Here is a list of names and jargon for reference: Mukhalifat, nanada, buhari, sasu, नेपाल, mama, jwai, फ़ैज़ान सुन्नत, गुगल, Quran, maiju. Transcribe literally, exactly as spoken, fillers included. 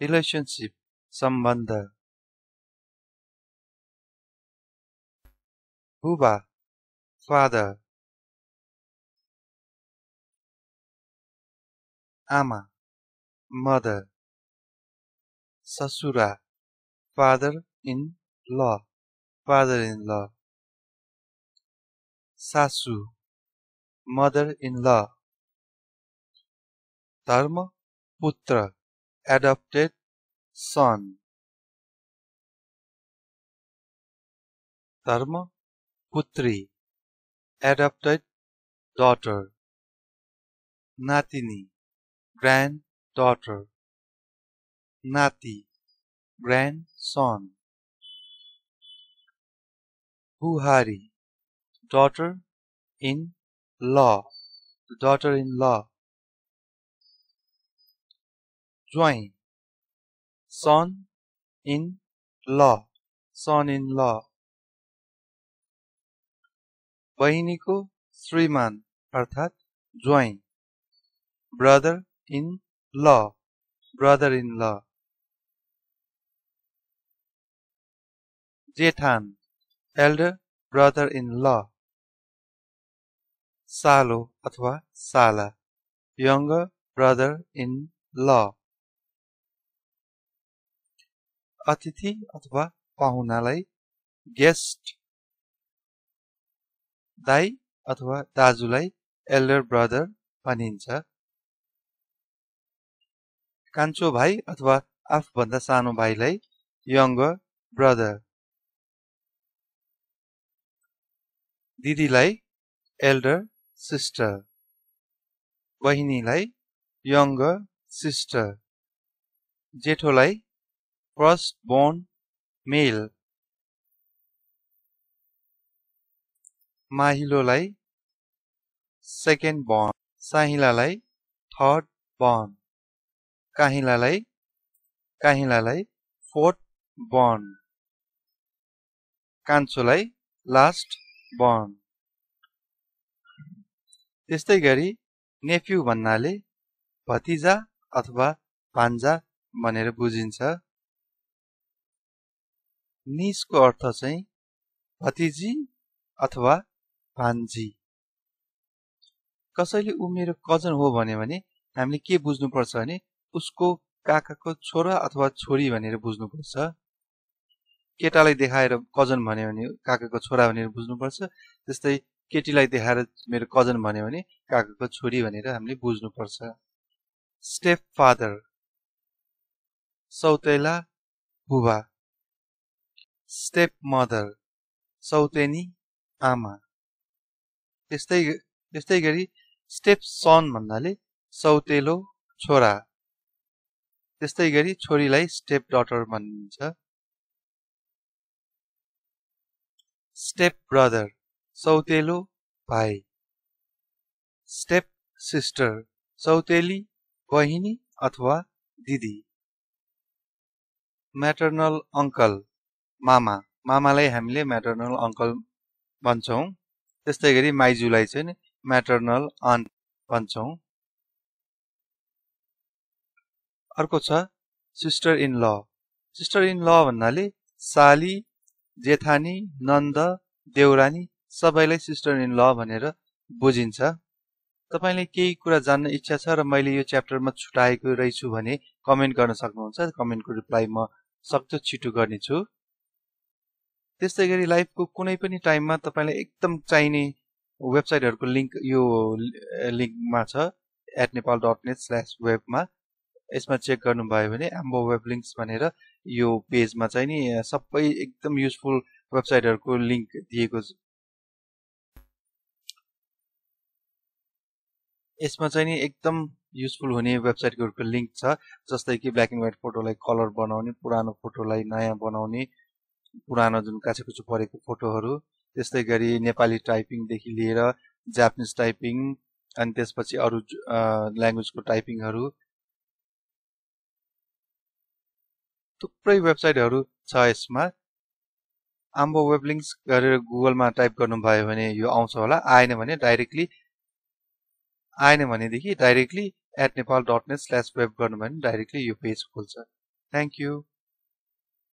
relationship, sambandha. Buba, father. Ama, mother. Sasura, father-in-law, father-in-law. Sasu, mother-in-law. Dharma, putra, adopted son. Dharma, putri, adopted daughter. Natini, granddaughter. Nati, grandson. Buhari, daughter-in-law, daughter-in-law. Jwai, son-in-law, son-in-law. Bahiniko, Sriman, arthat, jwai. Brother-in-law, brother-in-law. Jethan, elder brother-in-law. Salo, athwa sala, younger brother-in-law. Atithi, athwa pahunalai, guest. Dai, athwa dajulai, elder brother, panincha. Kancho bhai, athwa afbanda sano bhai lai, younger brother. Didi lai, elder sister. Bahini lai, younger sister. Jetho lai, firstborn male. Mahilo lai, second born. Sahila lai, third born. Kahila lai, kahila lai, fourth born. Kancho lai, last born. त्यस्तै गरी nephew भन्नाले भतिजा अथवा भान्जा भनेर बुझिन्छ। niece को अर्थ चाहिँ भतिजी अथवा भान्जी। कसैले उ मेरो कजन हो भन्यो भने हामीले के बुझ्नु पर्छ भने उसको काकाको छोरा अथवा छोरी भनेर बुझ्नु पर्छ। केटालाई देखाएर कजन भन्यो भने काकाको छोरा भनेर बुझ्नु पर्छ। त्यस्तै केटीलाई देखाएर मेरो कजन भन्यो भने काकाको छोरी भनेर हामीले बुझ्नु पर्छ। स्टेप फादर, सौतेला बुबा। स्टेप मदर, सौतेनी आमा। त्यस्तै त्यस्तै गरी स्टेप सन भन्नाले सौतेलो छोरा। त्यस्तै गरी छोरीलाई स्टेप डटर भनिन्छ। Step brother, sautelo bhai. Step sister, sauteli bahini athwa didi. Maternal uncle, mama. Mama lai hamile maternal uncle bhanchau. Tyastai gari maiju lai chaina maternal aunt bhanchau. Arko cha sister in law. Sister in law bhannale sali, जेठानी, नन्द, देउरानी सबैलाई sister in law भनेर बुझिन्छ। तपाईले केही कुरा जान्न इच्छा छ र मैले यो च्याप्टरमा छुटाएको रहेछु भने कमेन्ट गर्न सक्नुहुन्छ। कमेन्टको रिप्लाई म सक्दो छिटो गर्नेछु। त्यस्तै गरी लाइभको कुनै पनि टाइममा तपाईलाई एकदम चाहिने वेबसाइटहरुको लिंक यो लिंकमा छ at नेपाल dot net slash web मा। यसमा चेक गर्नुभयो भने एम्बो वेब लिंक्स भनेर यो पेजमा चाहिँ नि सबै एकदम युजफुल वेबसाइटहरुको लिंक दिएको छ। यसमा चाहिँ नि एकदम युजफुल हुने वेबसाइटहरुको लिंक छ, जस्तै कि ब्ल्याक एन्ड व्हाइट फोटोलाई कलर बनाउने, पुरानो फोटोलाई नयाँ बनाउने, पुरानो जुन काछेकुछु परेको फोटोहरु, त्यस्तै गरी नेपाली टाइपिङ देखि लिएर जापानिज टाइपिङ अनि त्यसपछि अरु ल्याङ्ग्वेजको टाइपिङहरु थुप्रै वेबसाइटहरु छ यसमा। आम्बो वेब लिंक्स गरेर गुगलमा टाइप गर्नुभयो भने यो आउँछ होला। आएन भने डाइरेक्टली आएन भने देखि directly at नेपाल dot net slash web गर्नुभयो भने डाइरेक्टली यो पेज खोल्छ। Thank you.